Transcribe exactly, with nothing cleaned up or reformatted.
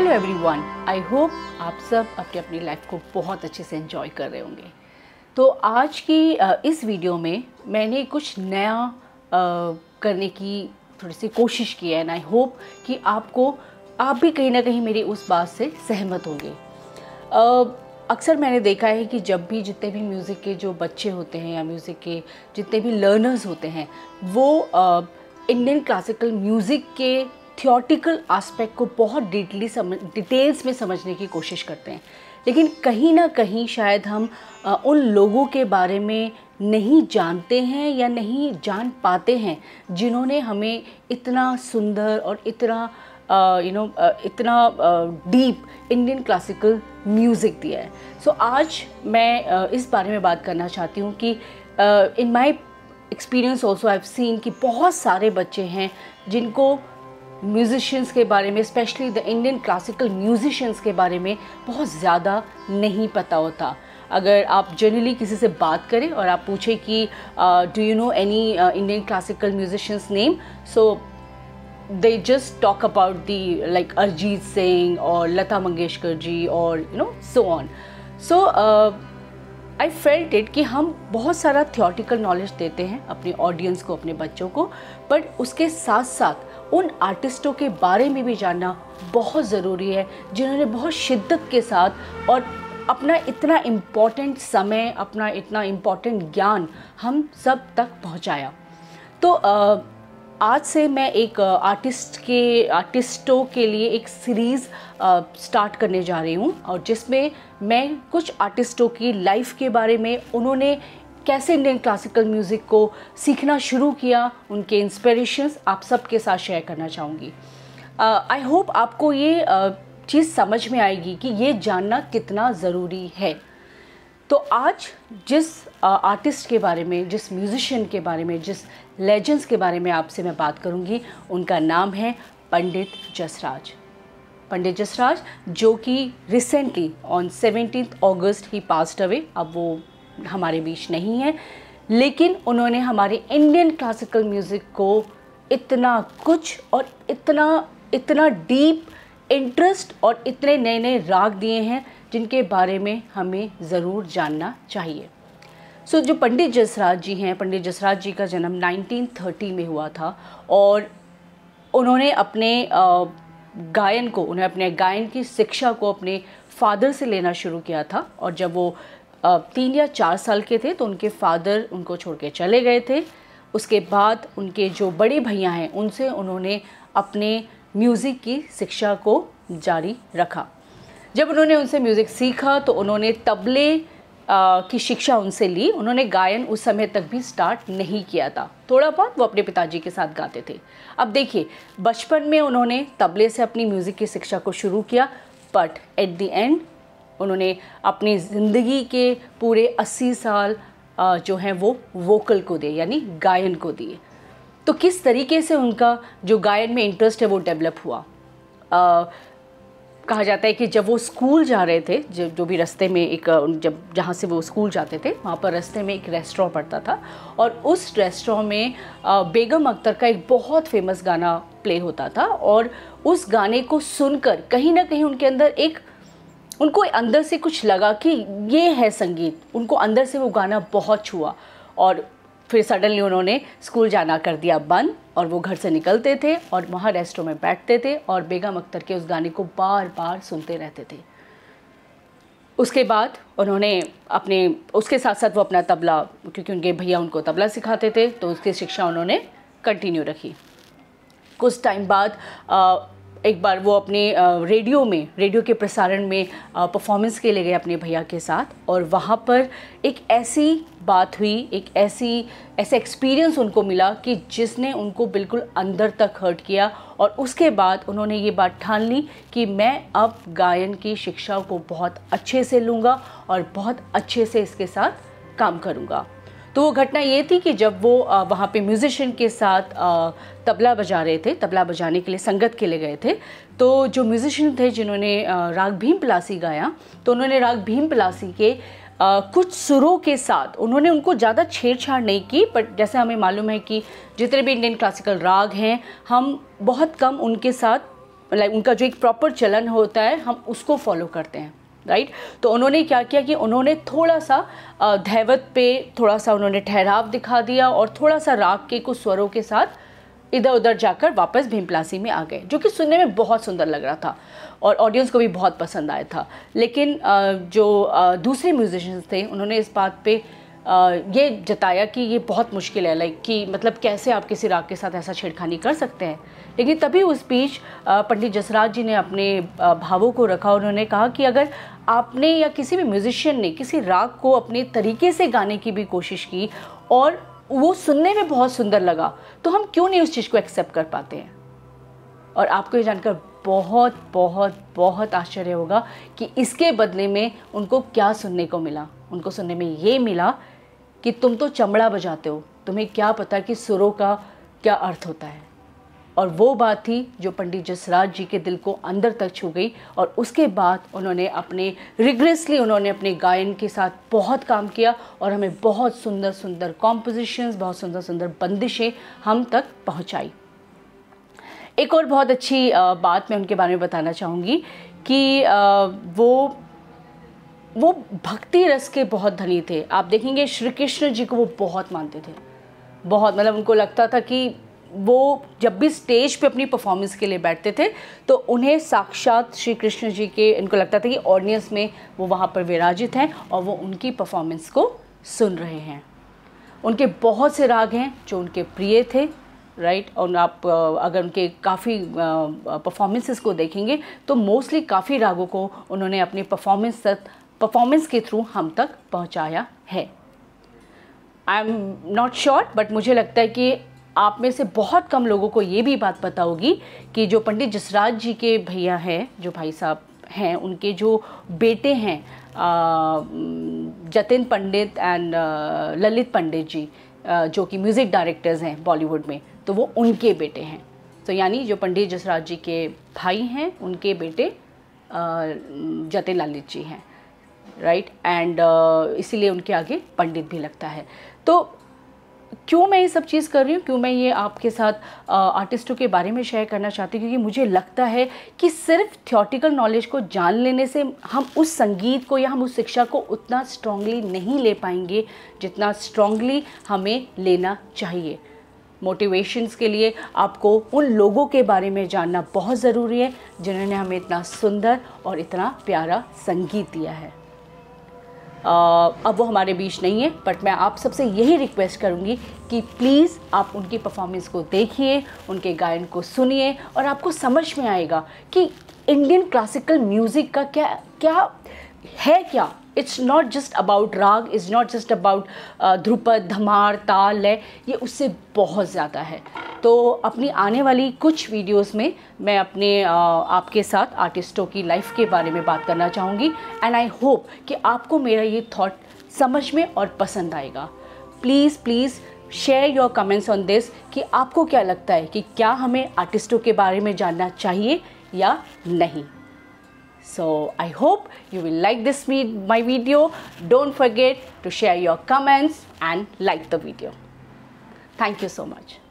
Hello everyone, I hope आप सब अपने अपनी लाइफ को बहुत अच्छे से एंजॉय कर रहे होंगे। तो आज की इस वीडियो में मैंने कुछ नया करने की थोड़ी सी कोशिश की है एंड आई होप कि आपको आप भी कहीं ना कहीं मेरी उस बात से सहमत होंगे। अक्सर मैंने देखा है कि जब भी जितने भी म्यूज़िक के जो बच्चे होते हैं या म्यूज़िक के जितने भी लर्नर्स होते हैं वो इंडियन क्लासिकल म्यूज़िक के थियोटिकल आस्पेक्ट को बहुत डीटली समझ डिटेल्स में समझने की कोशिश करते हैं, लेकिन कहीं ना कहीं शायद हम आ, उन लोगों के बारे में नहीं जानते हैं या नहीं जान पाते हैं जिन्होंने हमें इतना सुंदर और इतना यू नो इतना डीप इंडियन क्लासिकल म्यूज़िक दिया है। सो so, आज मैं uh, इस बारे में बात करना चाहती हूँ कि in my experience also I have seen कि बहुत सारे बच्चे हैं जिनको म्यूज़िशियंस के बारे में, specially the Indian classical musicians के बारे में बहुत ज़्यादा नहीं पता होता। अगर आप जनरली किसी से बात करें और आप पूछें कि do you know any Indian classical musicians name, so they just talk about the like Arijit Singh और लता मंगेशकर जी और you know so on. So I felt it कि हम बहुत सारा थियोटिकल नॉलेज देते हैं अपने ऑडियंस को, अपने बच्चों को, बट उसके साथ साथ उन आर्टिस्टों के बारे में भी जानना बहुत ज़रूरी है जिन्होंने बहुत शिद्दत के साथ और अपना इतना इम्पॉर्टेंट समय, अपना इतना इम्पॉर्टेंट ज्ञान हम सब तक पहुंचाया। तो आज से मैं एक आर्टिस्ट के आर्टिस्टों के लिए एक सीरीज़ स्टार्ट करने जा रही हूं और जिसमें मैं कुछ आर्टिस्टों की लाइफ के बारे में, उन्होंने कैसे इंडियन क्लासिकल म्यूज़िक को सीखना शुरू किया, उनके इंस्पिरेशंस आप सबके साथ शेयर करना चाहूँगी। आई होप आपको ये uh, चीज़ समझ में आएगी कि ये जानना कितना ज़रूरी है। तो आज जिस uh, आर्टिस्ट के बारे में, जिस म्यूज़िशियन के बारे में, जिस लेजेंड्स के बारे में आपसे मैं बात करूँगी, उनका नाम है पंडित जसराज। पंडित जसराज जो कि रिसेंटली ऑन सेवनटीन्थ अगस्त ही पास्ड अवे। अब वो हमारे बीच नहीं है, लेकिन उन्होंने हमारे इंडियन क्लासिकल म्यूज़िक को इतना कुछ और इतना इतना डीप इंटरेस्ट और इतने नए नए राग दिए हैं जिनके बारे में हमें ज़रूर जानना चाहिए। सो so, जो पंडित जसराज जी हैं, पंडित जसराज जी का जन्म नाइनटीन थर्टी में हुआ था और उन्होंने अपने गायन को, उन्हें अपने गायन की शिक्षा को अपने फादर से लेना शुरू किया था। और जब वो तीन या चार साल के थे तो उनके फादर उनको छोड़ के चले गए थे। उसके बाद उनके जो बड़े भैया हैं उनसे उन्होंने अपने म्यूज़िक की शिक्षा को जारी रखा। जब उन्होंने उनसे म्यूज़िक सीखा तो उन्होंने तबले आ, की शिक्षा उनसे ली। उन्होंने गायन उस समय तक भी स्टार्ट नहीं किया था, थोड़ा बहुत वो अपने पिताजी के साथ गाते थे। अब देखिए, बचपन में उन्होंने तबले से अपनी म्यूज़िक की शिक्षा को शुरू किया, बट एट द एंड उन्होंने अपनी ज़िंदगी के पूरे अस्सी साल जो हैं वो वोकल को दिए, यानी गायन को दिए। तो किस तरीके से उनका जो गायन में इंटरेस्ट है वो डेवलप हुआ, आ, कहा जाता है कि जब वो स्कूल जा रहे थे, जब जो भी रास्ते में एक जब जहाँ से वो स्कूल जाते थे वहाँ पर रास्ते में एक रेस्टोरें पड़ता था और उस रेस्टोरें में बेगम अख्तर का एक बहुत फेमस गाना प्ले होता था और उस गाने को सुनकर कहीं ना कहीं उनके अंदर एक उनको अंदर से कुछ लगा कि ये है संगीत। उनको अंदर से वो गाना बहुत छुआ और फिर सडनली उन्होंने स्कूल जाना कर दिया बंद और वो घर से निकलते थे और वहाँ रेस्टोरेंट में बैठते थे और बेगम अख्तर के उस गाने को बार बार सुनते रहते थे। उसके बाद उन्होंने अपने उसके साथ साथ वो अपना तबला, क्योंकि उनके भैया उनको तबला सिखाते थे, तो उसकी शिक्षा उन्होंने कंटिन्यू रखी। कुछ टाइम बाद आ, एक बार वो अपने रेडियो में, रेडियो के प्रसारण में परफॉर्मेंस के लिए गए अपने भैया के साथ और वहाँ पर एक ऐसी बात हुई, एक ऐसी ऐसा एक्सपीरियंस उनको मिला कि जिसने उनको बिल्कुल अंदर तक हर्ट किया। और उसके बाद उन्होंने ये बात ठान ली कि मैं अब गायन की शिक्षा को बहुत अच्छे से लूँगा और बहुत अच्छे से इसके साथ काम करूँगा। तो वो घटना ये थी कि जब वो वहाँ पे म्यूज़िशियन के साथ तबला बजा रहे थे, तबला बजाने के लिए संगत के लिए गए थे, तो जो म्यूज़िशियन थे जिन्होंने राग भीमपलासी गाया, तो उन्होंने राग भीमपलासी के कुछ सुरों के साथ, उन्होंने उनको ज़्यादा छेड़छाड़ नहीं की, बट जैसे हमें मालूम है कि जितने भी इंडियन क्लासिकल राग हैं हम बहुत कम उनके साथ मतलब उनका जो एक प्रॉपर चलन होता है हम उसको फॉलो करते हैं, राइट right? तो उन्होंने क्या किया कि उन्होंने थोड़ा सा धैवत पे थोड़ा सा उन्होंने ठहराव दिखा दिया और थोड़ा सा राग के कुछ स्वरों के साथ इधर उधर जाकर वापस भीमपलासी में आ गए, जो कि सुनने में बहुत सुंदर लग रहा था और ऑडियंस को भी बहुत पसंद आया था। लेकिन जो दूसरे म्यूजिशियंस थे उन्होंने इस बात पे ये जताया कि ये बहुत मुश्किल है, लाइक कि मतलब कैसे आप किसी राग के साथ ऐसा छेड़खानी कर सकते हैं। लेकिन तभी उस बीच पंडित जसराज जी ने अपने भावों को रखा। उन्होंने कहा कि अगर आपने या किसी भी म्यूजिशियन ने किसी राग को अपने तरीके से गाने की भी कोशिश की और वो सुनने में बहुत सुंदर लगा तो हम क्यों नहीं उस चीज़ को एक्सेप्ट कर पाते हैं। और आपको ये जानकर बहुत बहुत बहुत आश्चर्य होगा कि इसके बदले में उनको क्या सुनने को मिला। उनको सुनने में ये मिला कि तुम तो चमड़ा बजाते हो, तुम्हें क्या पता कि सुरों का क्या अर्थ होता है। और वो बात थी जो पंडित जसराज जी के दिल को अंदर तक छू गई और उसके बाद उन्होंने अपने रिग्रेसली उन्होंने अपने गायन के साथ बहुत काम किया और हमें बहुत सुंदर सुंदर कॉम्पोजिशंस, बहुत सुंदर सुंदर बंदिशें हम तक पहुंचाई। एक और बहुत अच्छी बात मैं उनके बारे में बताना चाहूँगी कि वो वो भक्ति रस के बहुत धनी थे। आप देखेंगे श्री कृष्ण जी को वो बहुत मानते थे, बहुत मतलब उनको लगता था कि वो जब भी स्टेज पे अपनी परफॉर्मेंस के लिए बैठते थे तो उन्हें साक्षात श्री कृष्ण जी के इनको लगता था कि ऑडियंस में वो वहाँ पर विराजित हैं और वो उनकी परफॉर्मेंस को सुन रहे हैं। उनके बहुत से राग हैं जो उनके प्रिय थे, राइट। और आप अगर उनके काफ़ी परफॉर्मेंसेस को देखेंगे तो मोस्टली काफ़ी रागों को उन्होंने अपनी परफॉर्मेंस तक परफॉर्मेंस के थ्रू हम तक पहुँचाया है। I am not sure but मुझे लगता है कि आप में से बहुत कम लोगों को ये भी बात पता होगी कि जो पंडित जसराज जी के भैया हैं, जो भाई साहब हैं, उनके जो बेटे हैं जतिन पंडित एंड ललित पंडित जी जो कि म्यूज़िक डायरेक्टर्स हैं बॉलीवुड में, तो वो उनके बेटे हैं। तो यानी जो पंडित जसराज जी के भाई हैं उनके बेटे जतिन ललित जी हैं, राइट। एंड इसीलिए उनके आगे पंडित भी लगता है। तो क्यों मैं ये सब चीज़ कर रही हूँ, क्यों मैं ये आपके साथ आ, आर्टिस्टों के बारे में शेयर करना चाहती हूँ, क्योंकि मुझे लगता है कि सिर्फ थियोटिकल नॉलेज को जान लेने से हम उस संगीत को या हम उस शिक्षा को उतना स्ट्रांगली नहीं ले पाएंगे जितना स्ट्रांगली हमें लेना चाहिए। मोटिवेशंस के लिए आपको उन लोगों के बारे में जानना बहुत ज़रूरी है जिन्होंने हमें इतना सुंदर और इतना प्यारा संगीत दिया है। Uh, अब वो हमारे बीच नहीं है बट मैं आप सबसे यही रिक्वेस्ट करूंगी कि प्लीज़ आप उनकी परफॉर्मेंस को देखिए, उनके गायन को सुनिए और आपको समझ में आएगा कि इंडियन क्लासिकल म्यूज़िक का क्या क्या है। क्या इट्स नॉट जस्ट अबाउट राग, it's not just about dhrupad, dhamar, ताल है, ये उससे बहुत ज़्यादा है। तो अपनी आने वाली कुछ वीडियोस में मैं अपने आ, आपके साथ आर्टिस्टों की लाइफ के बारे में बात करना चाहूँगी एंड आई होप कि आपको मेरा ये थॉट समझ में और पसंद आएगा। Please please share your comments on this कि आपको क्या लगता है कि क्या हमें आर्टिस्टों के बारे में जानना चाहिए या नहीं। So I hope you will like this my video. Don't forget to share your comments and like the video. Thank you so much.